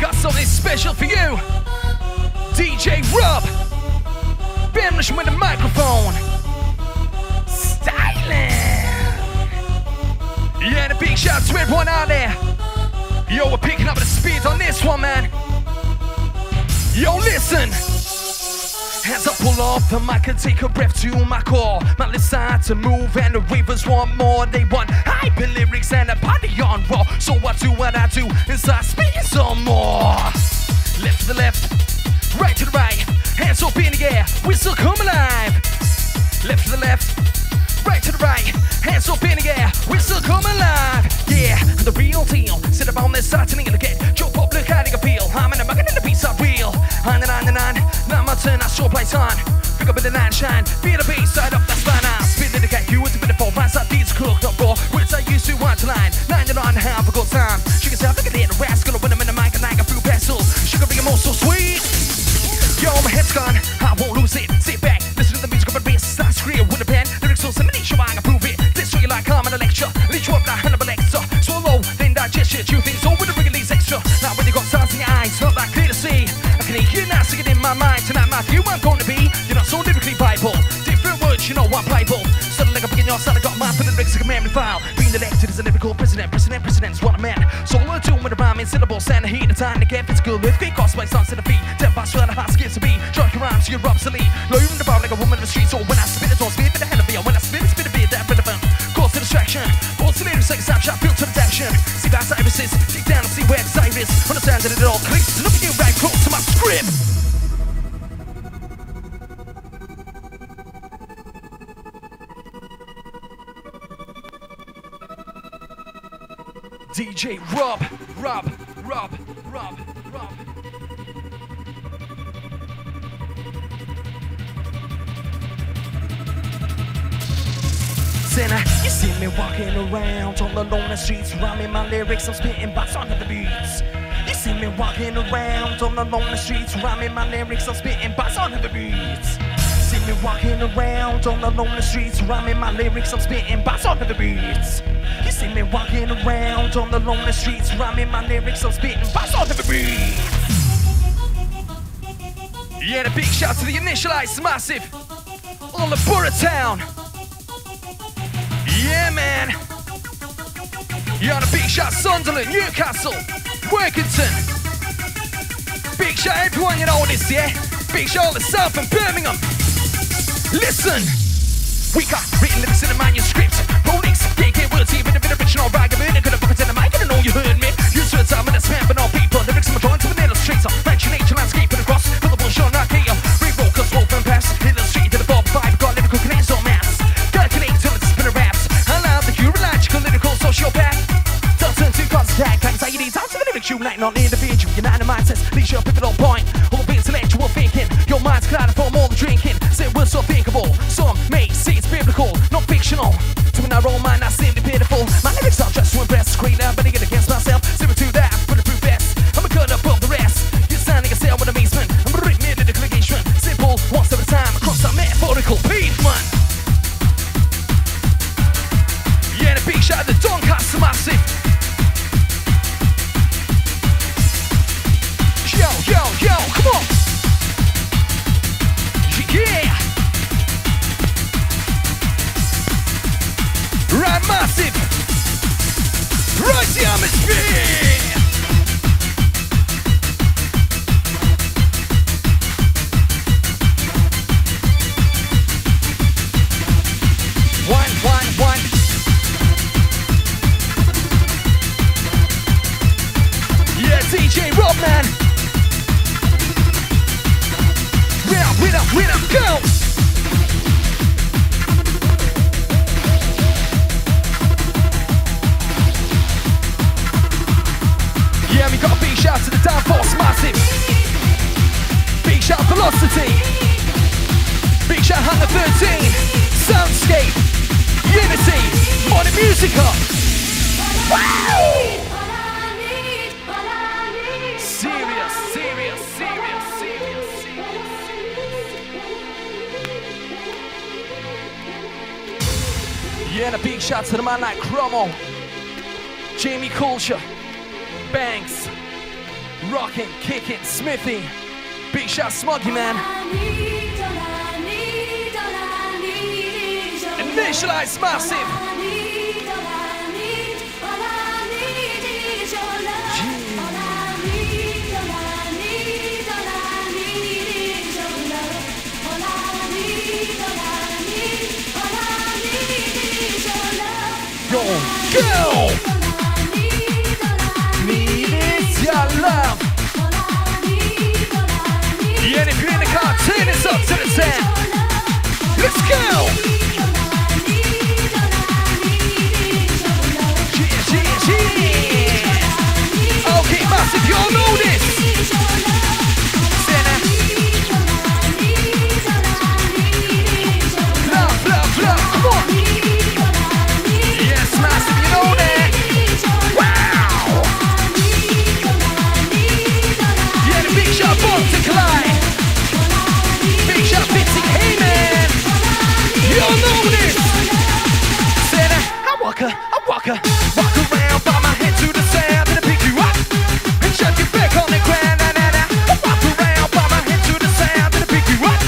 got something special for you. DJ Rob, Bamlish with the microphone. Styling. Yeah, the big shout to everyone out there. Yo, we're picking up the speed on this one, man. Yo, listen. As I pull off the mic and take a breath to my core, my lips start to move and the ravers want more. They want hyper lyrics and a body on raw. So I do what I do and start speaking some more. Left to the left, right to the right, hands up in the air, we still come alive. Left to the left, right to the right, hands up in the air, we still come alive. Yeah, I'm the real deal. Sit up on this side to kneel again. Joe Pop, look how they appeal. I'm in a mug and a piece of wheel. And on, now my turn, I sure place on. Pick up in the night shine, feel the bass, side up, that's fine. I'm spinning the cat, you with the bit of four, my side beats cooked up raw. Words I used to watch line, 99 and a half a good time. She can tell, look at the rascal, when I'm in the mic and I got few vessels. She can bring them all so sweet. Yo, my head's gone, I won't lose it. Sit back, listen to the music of my bass, I scream with a pen. Lyrics so similar, sure I can prove it. This way like I'm in a lecture, leech you up the hand of an extra. Swallow, then digest shit, you think so with the wriggly's extra. Now when you got stars in your eyes, not that clear to see. You're not sick in my mind, tonight my view I'm gonna be. You're not so lyrically viable. Different words, you know I'm pliable. Suddenly like I'm picking your side, I got my for the lyrics like a memory file. Being elected as a lyrical president, president's what a man. So we're doing with a rhyme in syllables and the heat. The time to get physical with me, cross my songs to the feet. Ten by swell, the hot skills to be. Drunk your rhymes, you're obsolete. Low you in the bar like a woman in the street. So when I spit it, don't spit it, but the hell of it. When I spit it, be that relevant. Cause to distraction, pulse to lyrics like a snapshot, built to the action. See by Cyrus's, dig down and see where the Cyrus. Understand that it all clicks, look at you right close to my script. DJ Rob. Sinner, you see me walking around on the lonely streets, rhyming my lyrics, I'm spitting by sound of the beats. You see me walking around on the lonely streets, rhyming my lyrics, I'm spitting by sound of the beats. See me walking around on the lonely streets, rhyming my lyrics, I'm spitting by sound of the beats. You see me walking around on the lonely streets, rhyming my lyrics, I'm spitting fast on the beat. Yeah, the big shout to the Initialized Massive on the Borough Town. Yeah, man. Yeah, the big shout Sunderland, Newcastle, Workington. Big shout everyone, you know this, yeah? Big shout all the South and Birmingham. Listen, we got written lyrics in the manuscript. Rolex, KK words, even if it's original rag, I'm in a good bucket in the mic, I don't know you heard me. Use words, I'm in a spam, but all people. Lyrics in my drawings, I'm an illustrator. Mansion nature, landscape, and across. Fill the bullshit on Ikea. Reroll, cause roll, and pass. Illustrated to the Bob 5, got lyrical connects on maps. Calculate till it's spinner raps. I love the urological, lyrical, sociopath. Don't turn to contact. Anxiety, down to the lyrics, you lighten on the individual. Your nine of mindsets, leads you up pivotal point. All the intellectual thinking. Your mind's clouded from all the drinking. Say words so thinkable. Some may see it's biblical, not fictional. I roll mine, I seem to be pitiful. My lyrics are just to impress. Screen out, but I get against myself. Zero to that, I'm putting through best. I'm a cut above the rest. You're sounding a sale with amazement. I'm a rhythm near the collision. Simple, once at a time, across that metaphorical pavement. Yeah, the big shout to the Doncaster Massive. Yo, come on. Yeah. Right massive, right the atmosphere. One. Yeah, DJ Rob, man. Win up, go. Yeah, we got a big shout to the Downforce Massive. Big shout Velocity. Big shout Hunter 13. Soundscape. Unity. On the music up. Wow! Serious. Yeah, and a big shout to the man like Cromo. Jamie Culture. Banks, Rockin', kickin', Smithy. Big shout, Smoggy Man. Initialize massive. Yo, go! Love. Yeah, and if you're in the car, turn this up to the 10. Let's go! Okay, massive, you all know this. Blah, blah, blah, come on. Yes, massive, you know that. I walk around, bob my head to the sound, and I pick you up and shove you back on the ground. I walk around, bob my head to the sound, and I pick you up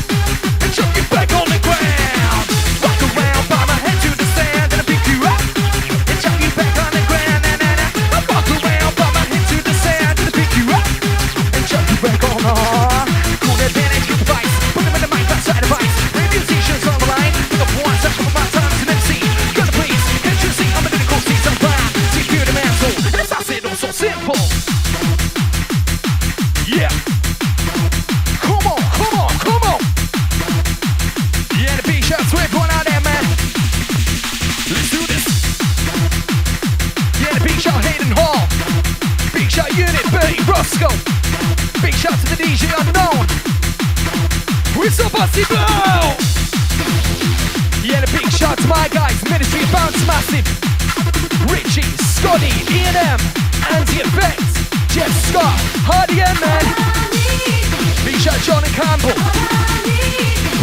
and shove you back on the ground. Walk around, bob my head to the sound, and I pick you up and shove you back on the ground. I walk around, bob my head to the sound, and I pick you up and shove you back on the ground. Cool that band at your device, put them in the mic outside of ice. Bring musicians on the line, pick up one session for my time to MC. Simple. Yeah. Come on, come on, come on. Yeah, the big shout to everyone out there, man. Let's do this. Yeah, the big shout Hayden Hall. Big shout Unit, Bernie Roscoe. Big shout to the DJ Unknown. Whistle Bossy Blow. Yeah, the big shout to my guys, Ministry of Bounce Massive. Richie, Scotty, E&M. Anti Effects, Jeff Scott, Hardy and Man, big shout John and Campbell,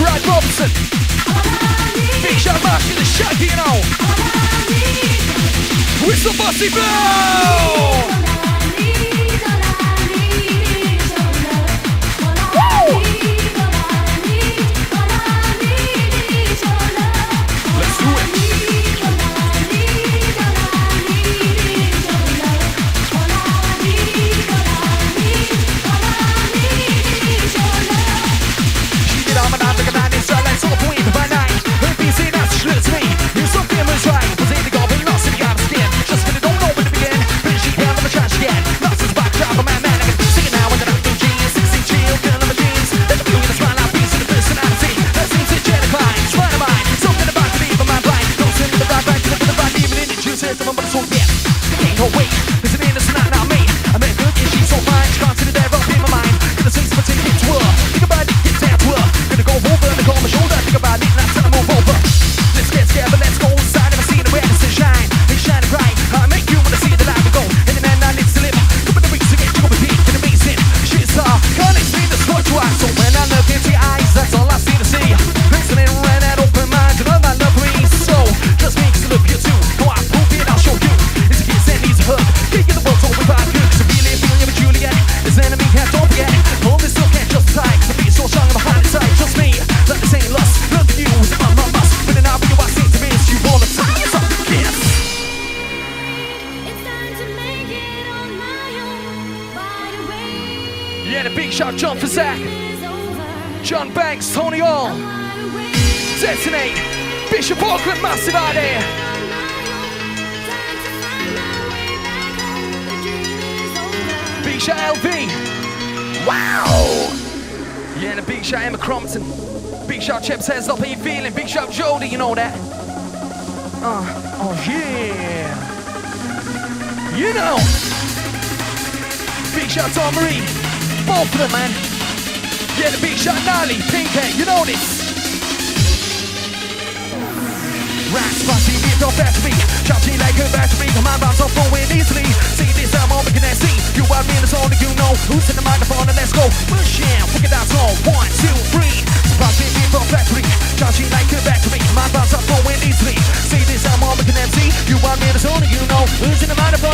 Brad Robson, big shout Marsh in the Shaggy and all. Whistle Bossy Blow!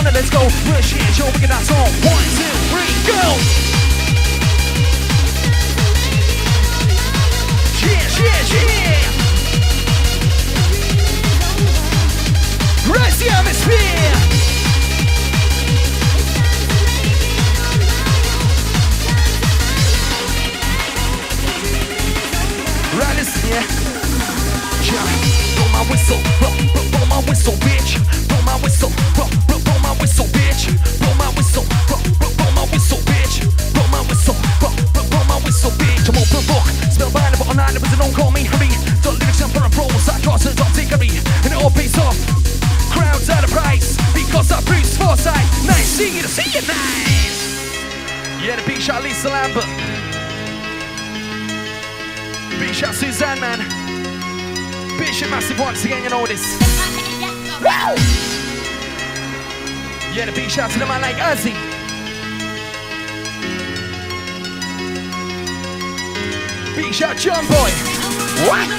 Let's do it. Let's go. fresh hands, yo, making that song. 1, 2, 3, go! Yeah, yeah, yeah! Raise the atmosphere! Right, listen, yeah. Yeah, blow my whistle, blow my whistle, bitch. Blow my whistle, blow my whistle, bitch. Blow my whistle, blow my whistle, bitch. Blow my whistle, blow my whistle, bitch. I'm open book, smell bad, but I'm not, but don't call me hurry. The lyrics I'm gonna roll, I got a dot diggery, and it all pays off. Crowds at a price, because I preach foresight. Nice, see you, nice. Yeah, the big shot Lisa Lambert. Big shot Suzanne, man. Bishop Massive once again, you know this. Wow! Yeah, the big shout to the man like Ozzy. Big shout John Boy. What?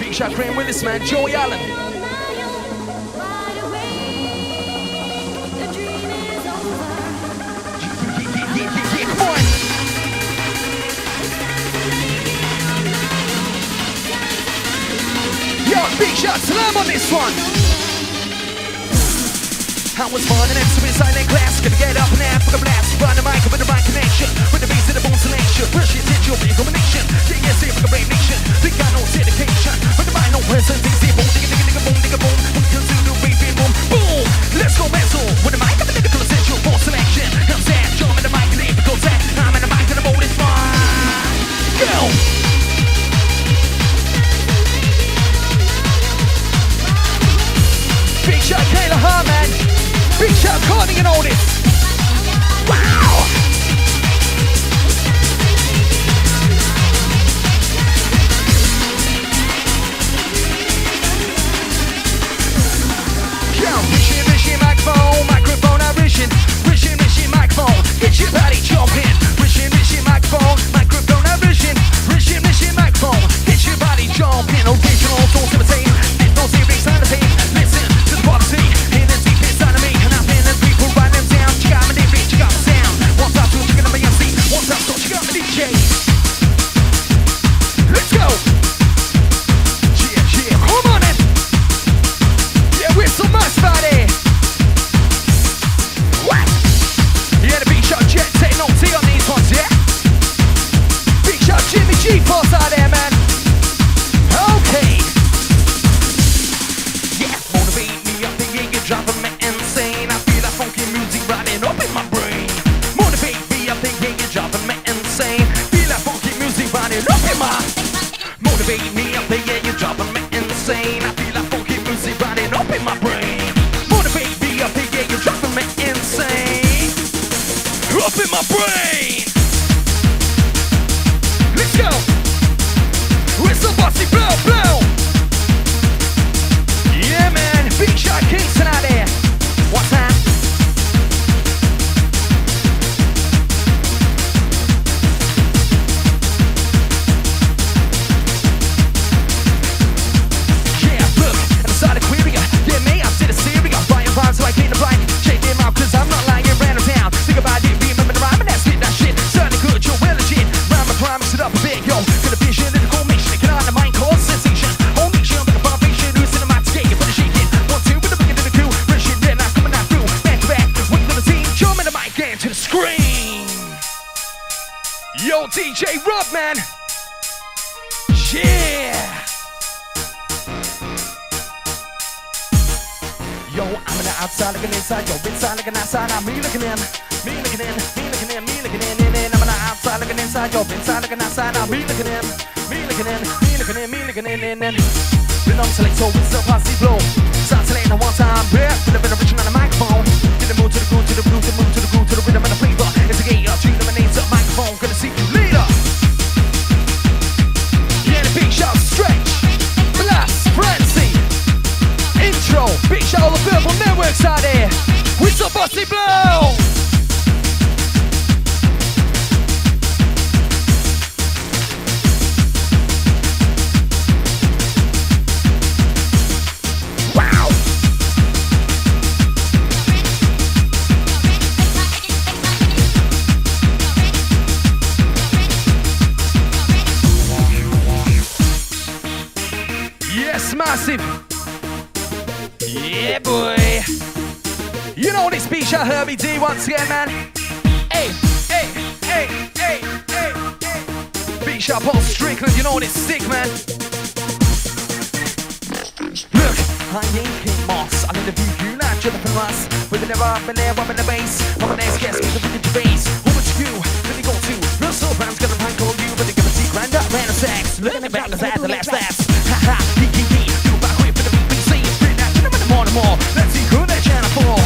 Big shout Graham Willis, man. Joey Allen. Yeah, come on. Big shout to them on this one. I was born an instrument silent class. Gonna get up and have a blast. Run the mic with the right connection. With the bass and the bone selection. Rush it into your combination. Yeah, yes, it's a brave nation. Think I know dedication. But the mind no person thinks they boom. Digga, digga, digga, boom, digga, boom. We can do the waving boom. Boom! Let's go wrestle. With the mic, I'm a lyrical essential for selection. I'm sad, jump in the mic, and it goes sad. I'm in the mic, and the mode is fine. Go! Big shout Kayla Harman, big shout Courtney and all this. Wow! Yo, rishin', rishin', microphone, microphone, I rishin', rishin', rishin', microphone, get your body jumpin'. Rishin', rishin', microphone, microphone, I rishin', rishin', rishin', microphone, get your body jumpin'. Original, don't imitate, there's no serious sign of pain. Policy, and it's deep inside of me, and I'm in and people write them down. Check out my name, check out my sound. One time, two, check out my MC. One time, so check out my DJ. Let's go. Yeah, yeah, come on in. Yeah, we're so much body. What? Yeah, the big shot Jet, take no tea on these ones, yeah. Big shot Jimmy G, force out there, man. Okay. Driving me insane, I feel that funky music running up in my brain. Motivate me, I think yeah, you're driving me insane. Feel that funky music running up in my. Motivate me, I think yeah, you're driving me insane. I feel that funky music running up in my brain. Motivate me, I think yeah, you're driving me insane. Up in my brain. Let's go. Whistle, bossy, blow, blow. Yeah, man. Big shot Kingston out there. What's that? Yeah, look, and I started querying. Yeah, me, I'm sitting serious. Buying rhymes so I clean the blind. Shake them out, cause I'm not lying, random down. Think about it, remember the rhyme, and that's it, that shit. Certainly good, you're well legit. Rhyme and crime, mix it up a bit, yo. Got a vision and a cool mission. Get on the mind, cause sensation. Only show me the vibration, who's in the mind to get it. To the screen. Yo, DJ Rob, man. Yeah. Yo, I'm on the outside looking inside. Yo, inside looking outside. I'm me looking in. Me looking in. Me looking in. Me looking in. And I'm on the outside looking inside. Yo, inside looking outside. I'm me looking in. Me looking in. Me looking in. Me looking in. And belong to like so it's a posse blow. Sound to late one time. Yeah, with a bit of original on the microphone. The move to the groove, to the groove, to the move to the groove, to the rhythm and the flavor. It's a gay up, treat them and names up, microphone, gonna see you later. Yeah, the big shout stretch, blast, frenzy. Intro, big shout all the verbal networks out there. Whistle, bossy, blow. Wow. on, it's Big Shot Herbie D once again, man. Hey, hey, hey, hey, hey, hey. Big Shot Paul Strickland, you know what, it's sick, man. Look, I ain't King Moss. I interview you like Jonathan from us. With an error, I'm an air, I'm in the bass. I'm an ass guest, with a the bass. Who would you do? Let me go to. Real soul band's gonna prank all you, but they're gonna see grand up, man, and sex. Looking back as I had the last laps. Ha ha, he. Do a back whip for the BBC. Bring that to them in the morning more. Let's see who they're trying to fall.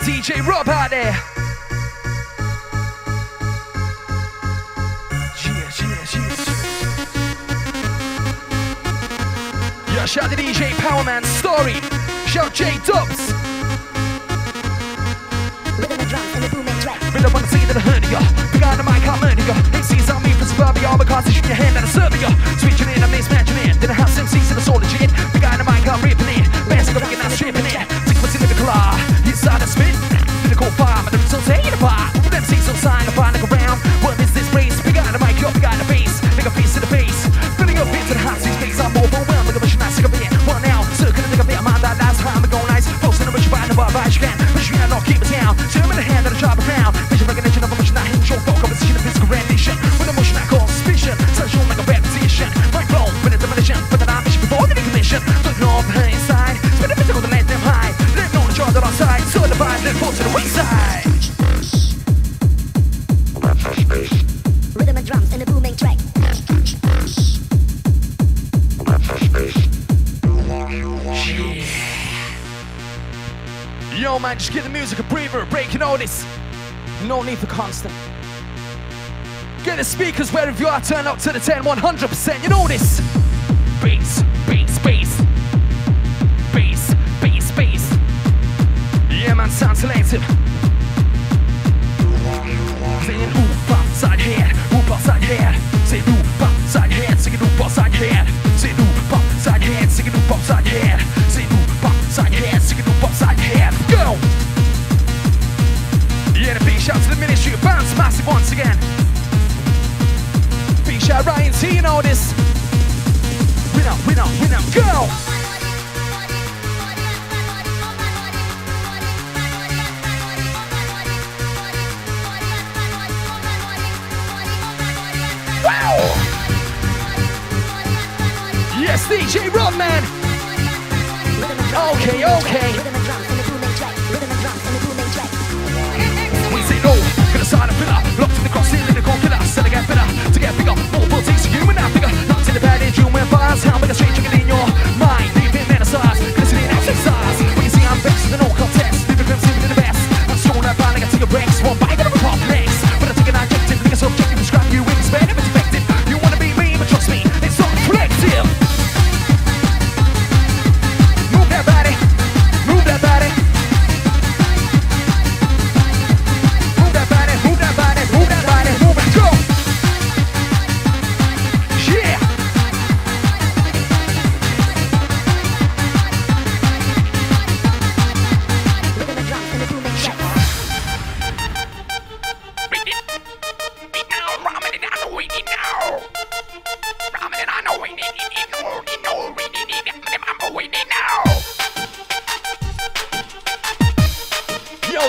DJ Rob out there. Cheers. Yeah, shout out to DJ Powerman Story. Shout J Dubs. Been up on the scene of the hernia. Big on the mic, I'm learning ya. MCs on me for suburbia. All my cars is in your hand, and I'm serving ya. Switching in, I'm mismatching in. Then I have MCs in the solar gin. Big on the mic, I'm ripping in. Bands are going out, stripping in. Sequence in the car. Inside the spin. Physical farm, and the results ain't apart. With MCs on sign, I'm finding around. What is this race? Big on the mic, yo, big on the bass. Big a piece to the face. Filling up into the hot seat space. I'm overwhelmed. Look at what you're not sick of it. One now, circle and think of it. I'm on that last time. I'm going nice. Folks in the rich body, the bar, right? You can. But you cannot keep it down. Turn in the hand of the job around. Vision recognition of emotion. I hate your folk. Composition of physical rendition. With emotion, I call suspicion. Such on like a repetition. Right roll, with a demolition. But then I mission before the decommission. Don't know the inside. Spin a physical to let them high. Let know the charge that I'm tied. So the vibe, let fall to the wayside. Rhythm and drums in a booming track. Yo, man, just give the music a breather, a break, you know this. No need for constant. Get the speakers wherever you are, turn up to the 10, 100%, you know this. Bass, bass, bass. Bass, bass, bass. Yeah, man, sound selective. Singing ooh, upside head, ooh, upside head. Say ooh, upside head, singing ooh, upside head. Say ooh, upside head, singing ooh, upside head. Say ooh, upside head, singing ooh, upside head. Go! Yeah, the big shout to the Ministry of Bounce, massive once again. Big shout Ryan T, you know this. Win up, win up, win up, go! Wow! Yes, DJ Rob, man! Okay, okay. We say no. Sign a filler, locked in the cross, ceiling the core killer. Said I get better, to get bigger, more politics, human, I figure. Not in the bad in June, we're fires. How make a straight chicken in your mind, leaving man aside, listening exercise. When you see I'm vexed in all context, living them living in the best. I'm strong, I'm blind, I can take a breaks. One bite of a complex. When I take an adjective, think it's objective, describe you in despair, never defective. You wanna be me, but trust me, it's not collective. Move that body, move that body.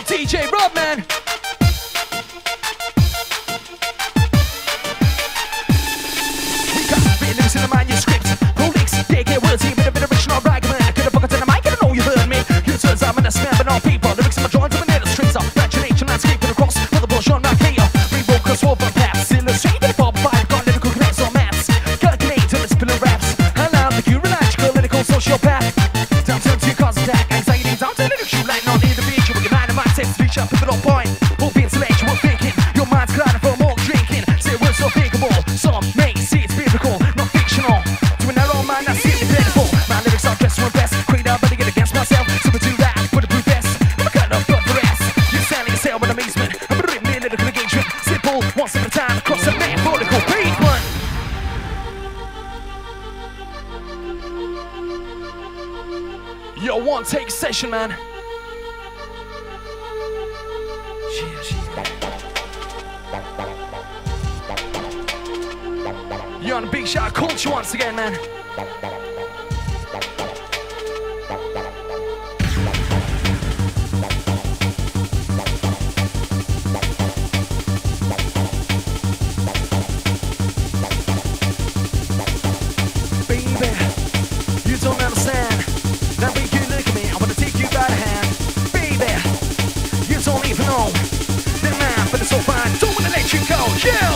Yo, DJ Rob, man. We got rhythms in the manuscript. Rolex, they get words, even a bit of original argument. I could have buckets in the mic, I don't know you heard me. You turns out I'm in a snap, but not people. Lyrics in my drawings, I'm an illustrator. Graduation landscape and across, with a bush on my hair. Revoke us over paths, illustrated for five, got lyrical connects on maps. Calculate till it's pillar raps. And now the urological, lyrical sociopath. Downtown to your cause attack, anxiety, downtown to the shoe line. Not need to be you with your mind and mindset to reach a pivotal point. Won't be intellectual thinking, your mind's clouded from all drinking. Say words so thinkable, some may see it's biblical, not fictional. To an narrow mind, I see it incredible. My lyrics are dressed to impress, create a better get against myself. Super do that, put a blue vest, I'm a cut up blood for ass. You're standing yourself with amazement, I'm a written in lyrical engagement. Simple, once at a time, across a metaphorical pavement. Yo, one take session, man. You're on Big Shot Culture once again, man. Baby, you don't understand. Now we can look at me, I wanna take you by the hand. Baby, you don't even know. They're mine, but it's so fine, don't wanna let you go, yo!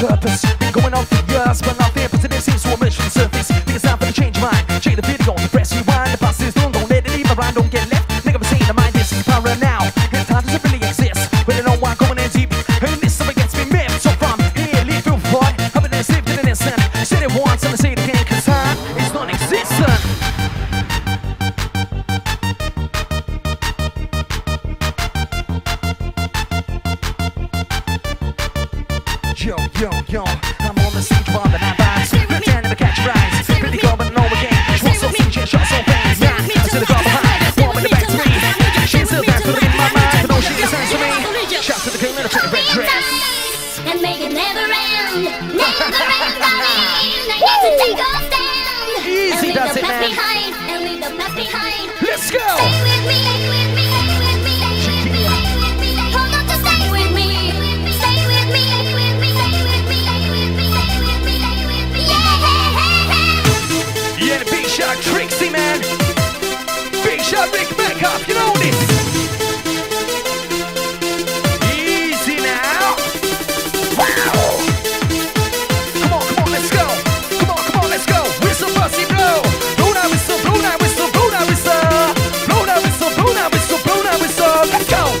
Purpose, been going on for years, but nothing positive seems to emerge from the surface. Think it's time for the change of mind. Check the video, press rewind. The past is done, don't let it leave my mind. Don't get left, nigga, I'm saying the mind is power now. And time doesn't really exist, when I know I'm going in deep. And this summer gets me ripped, so from here, leave your part. I've been enslaved in an instant. Said it once, and I say it again, cause time is non-existent. Yo, yo, yo, I'm on the same bar that I vibes. Pretend never catch rides. Pretty cool, but no again. What's so sincere, shot so fast. Yeah, I see the girl behind. Warm in the back to me. She's still dancing in my mind, but no, she listens to me. Shout to the girl in the red dress. And make it never end. Never end, buddy. They need to take us down. Easy does it, man. And leave the mess behind. Let's go. Stay with me, stay with me, stay with me, stay with me, stay with me. Hold on to stay with me. Stay with me, stay with me. Trixie, man. Big Shot, big backup, you know this. Easy now. Wow. Come on, let's go. Come on, let's go. Whistle, fussy, blow. Blow that whistle, blow that whistle, blow that whistle. Blow that whistle, blow that whistle, blow that whistle. Let's go. Let's go.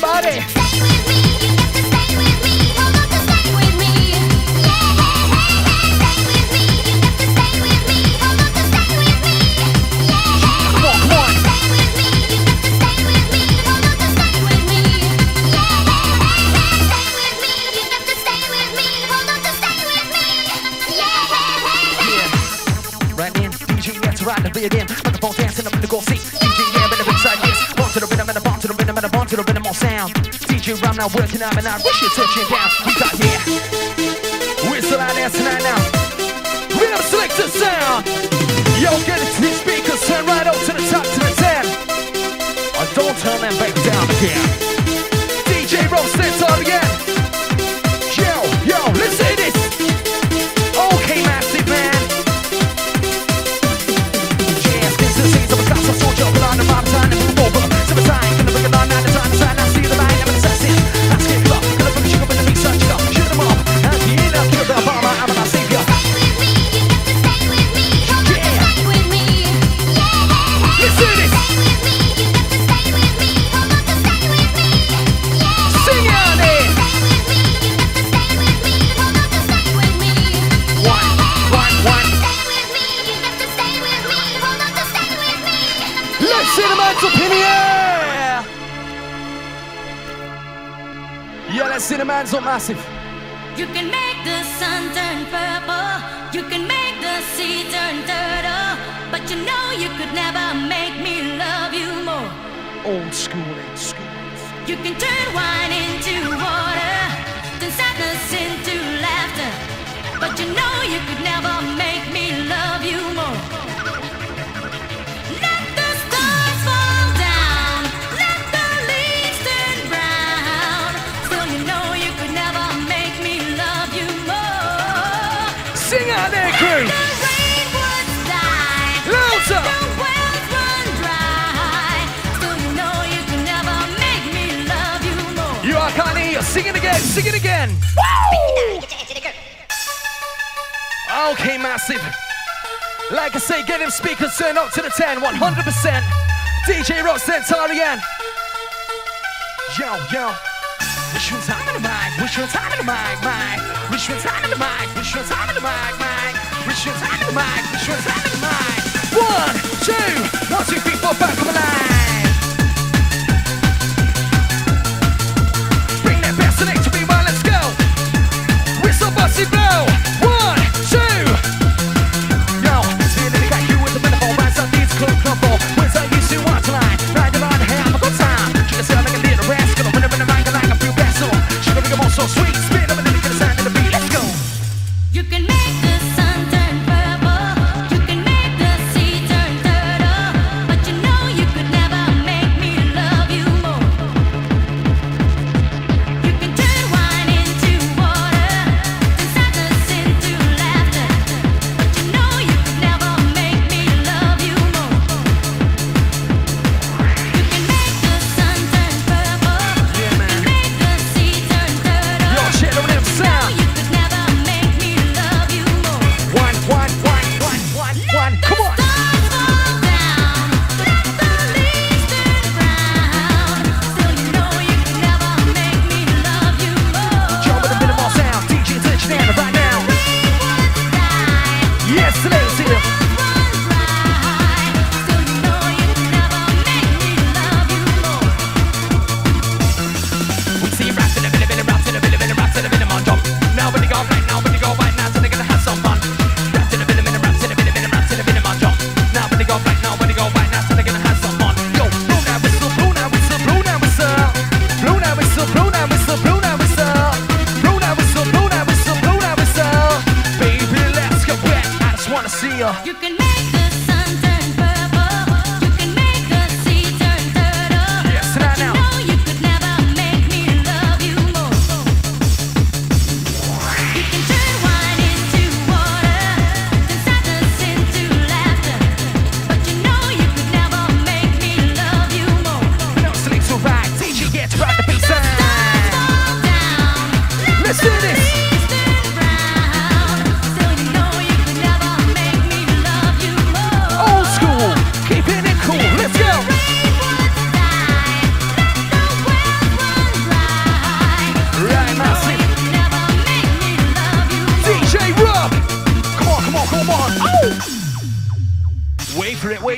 your body. Stay with me, you got to stay with me. Oh, got to stay with me. Yeah, hey, hey, hey. Stay with me, you got to stay with me. Oh, got to stay with me. Yeah, hey, come on, come on. Stay with me, you got to stay with me. Oh, got to stay with me. Yeah, hey, hey, hey. Stay with me, you got to stay with me. Oh, got to stay with me. Yeah, hey, hey, hey. Yeah. Right in, DJ, let's ride the beat in. Microphone dancing up in the gold seat. To the rhythm on sound, DJ Rob now working up and I wish you're touching down. We got here, we're still out there tonight now. We don't select the sound. Yo, get it to these speakers, turn right up to the top to the 10. I don't turn them back down again. DJ Rob St up again. Yo, yo, let's do this. Okay, massive man. Yeah, this is the season of a class. I saw you around the vibe time and move over. Summertime, gonna bring it on now. Cinemans are massive. You can make the sun turn purple, you can make the sea turn turtle, but you know you could never make me love you more. Old school, old school. You can turn wine into water, turn sadness into laughter, but you know you could never make me love you more. Sing it again, sing it again. Woo! Okay, massive. Like I say, get him speakers turned up to the 10, 100%. DJ Rob St, Tarian. Yo, yo. Wish you time in the mic, wish you time in the mic, mic. Wish you time in the mic, wish you time in the mic, mic. Wish you time in the mic, wish you time in the mic. 1, 2, 1, 2, 3, 4, 5, come alive. Busty blow, 1, 2. Yo, seeing it got you with the metaphor, rise up these clothes crumble. Where's I used to want to lie? Ride around and have a good time. Should I say I'm like a little rascal? When I'm in the mind, like a few vessel. Should I make them all so sweet? Spin up and then you get a sign in the beat. Let's go. You can make the sun turn purple, you can make the sea turn turtle, but you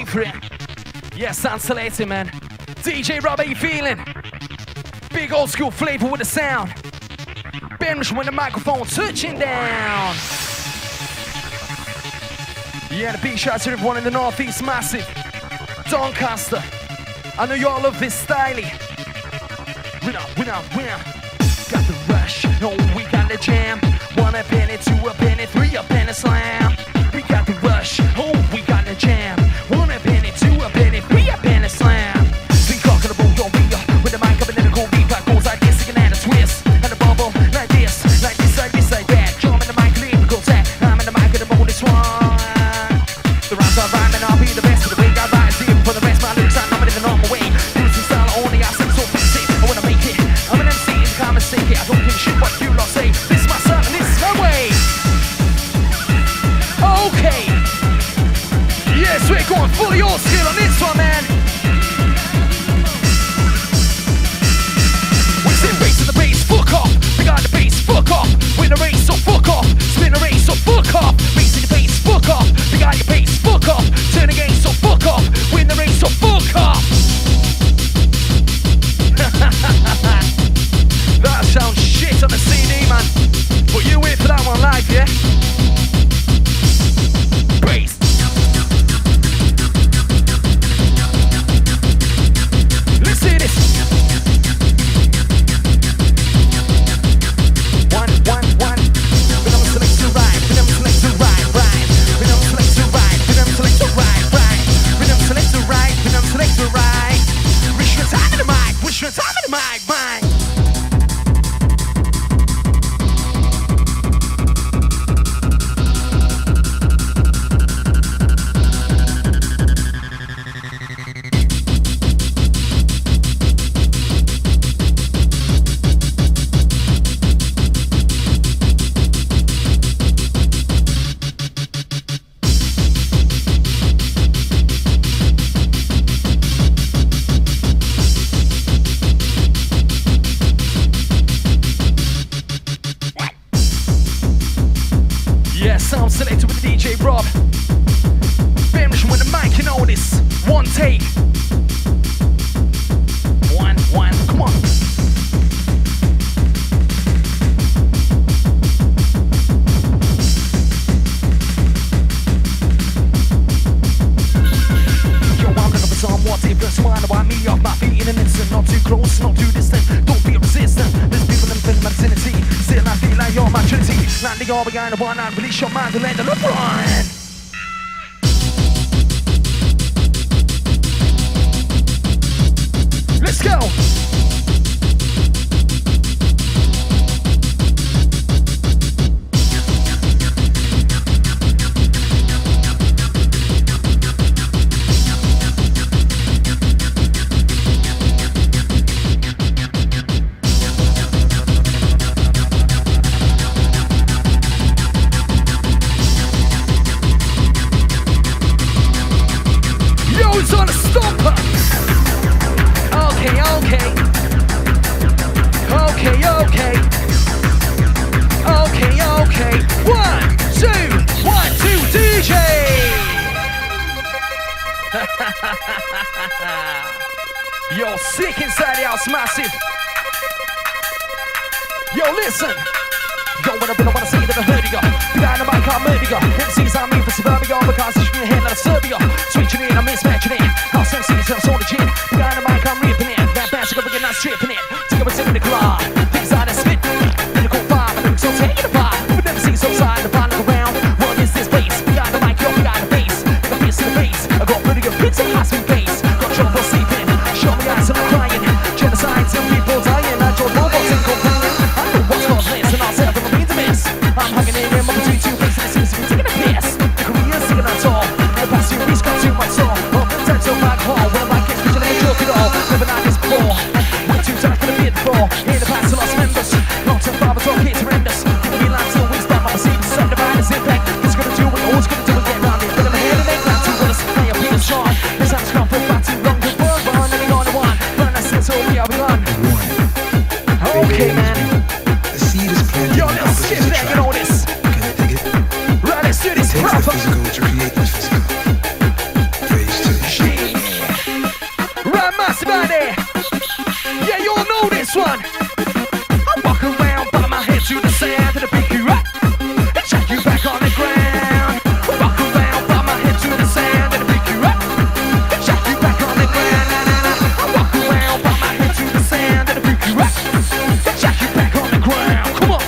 appropriate. Yeah, Sansalati, man. DJ Rob, how you feeling? Big old school flavor with the sound. Banish when the microphone's touching down. Yeah, the big shots to everyone in the Northeast, massive. Doncaster. I know y'all love this styling. Win up. Got the rush, no, we got the jam. 1 a penny, 2 a penny, 3 a penny slam. We got the rush, oh, we got the jam. 1 a penny, 2 a penny, 3 a penny slam. Think cockable, don't be up. With the mic up and then the gold beat back goes like this. You can add a twist, and a bubble, like this, like this, like this, like that. Drum in the mic, leave goes that. I'm in the mic, and I'm on this one. The rhymes are rhyming, I'll be the best. With the way I rhyme, see for the rest. My lyrics are not in the normal way. This is style only, I seem so fancy. I wanna make it, I'm an MC, and I'm a singer. I don't give a shit what you lot say. This is my style, and this is my way. Okay. Yes, we're going fully all skill on this one, man. We spin bass in the bass, fuck off. We got the bass, fuck off. Win a race, so fuck off. Spin a race, so fuck off. Bass in the bass, fuck off. We got your bass, fuck off. Turn again, so fuck off. Win the race, so fuck off. That sounds shit on the CD, man. But you wait for that one live, yeah? Sound selector with DJ Rob. Banish with the mic, you know this. One take. One, come on. Yo, I'm gonna perform what's if you're smiling about me off my feet in an instant. Not too close, not too distant. Don't be resistant. There's people in film vicinity. Still, I feel like you're my trinity. Like they all behind the one, I release your mind to land the LeBron. Let's go! Okay. 1, 2, 1, 2, DJ! Yo, sick inside the house, massive. Yo, listen. Yo, when I wanna say that I heard you go. Behind the mic, I murder you go. MCs on me for suburbia, because it's in your head, not a Serbia. Switching in, I'm mismatching it. House MCs, I'm sort of gin. Behind the mic, I'm ripping it. That bass, you're gonna get not stripping it. Take up a sip in the glass. Things out of spit. Pinnacle vibe, I think so, take it apart. Outside the final round, what is this place? We got the mic, yo, we got the bass. We got this in the face. I got pretty good pizza, pass me bass. Got trouble sleeping, show me eyes and I'm crying. Genocides and people dying, I draw robots and complaining. I don't know what's not this, and I'll say I've never been to miss. I'm hanging in my between two places, it seems to be taking a piss. The Koreans singing that song, the past few weeks got too much song. Well, times of alcohol, when I get visualized. That's about it. Yeah, you all know this one. I walk around, bob my head to the sand, and I pick you up and chuck you back on the ground. I walk around, bob my head to the sand, and I pick you up and chuck you back on the ground. I walk around, bob my head to the sand, and I pick you up and chuck you back on the ground. Come on.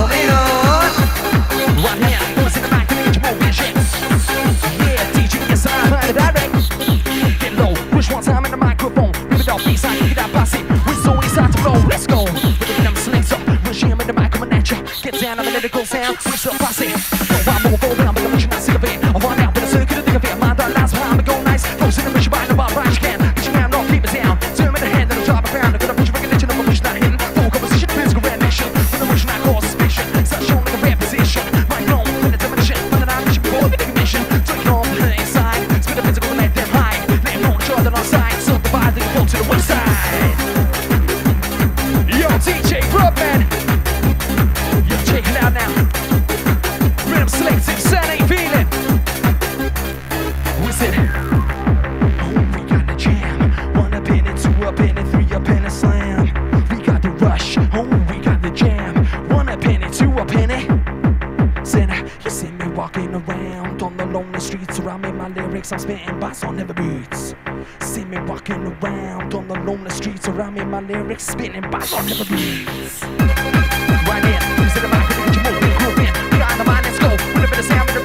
Hold it on. Right now, who's in the back of the original? I'm in the microphone, give it all peace, I need that bossy. We're so inside to roll, let's go. With the rhythm slings up, we're jamming the microphone at ya. Get down, I'm a lyrical sound, we're so bossy. No, I'm over, I'm gonna let you not sick of it. I run out with a circuit, I think of it. My dog lies, I'm gonna go nice. Close in the mission, bind about right, you can. Cause you can't not keep it down. Turn me the hand, then I'm driving around. I'm gonna push recognition, I'm a push not hidden. Full composition, physical rendition. When the motion I cause suspicion, start showing a rare position. My own, in a dimension, when an ambition before the ignition. Take it on the inside, spin the physical, let them hide. So divide and go to the west side. Yo, DJ Rob St, yo, check it out now. Rhythm Slates, Insanity Feeling. What's it? Oh, we got the jam. One up in it, two up in it, three up in it, slam. We got the rush. Oh, we got the jam. One up in it, two up in it. Said, you see me walking around on the lonely streets. Around me, my lyrics, I'm spitting bass on every beats. See me walking around on the lonely streets. Around me, my lyrics spinning by on the beats. Right in, who's in the mic? Can you move? Groove in. Put on the mind, let's go. With a bit of sound.